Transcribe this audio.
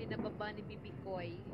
Pinababa ni Bibi Koy.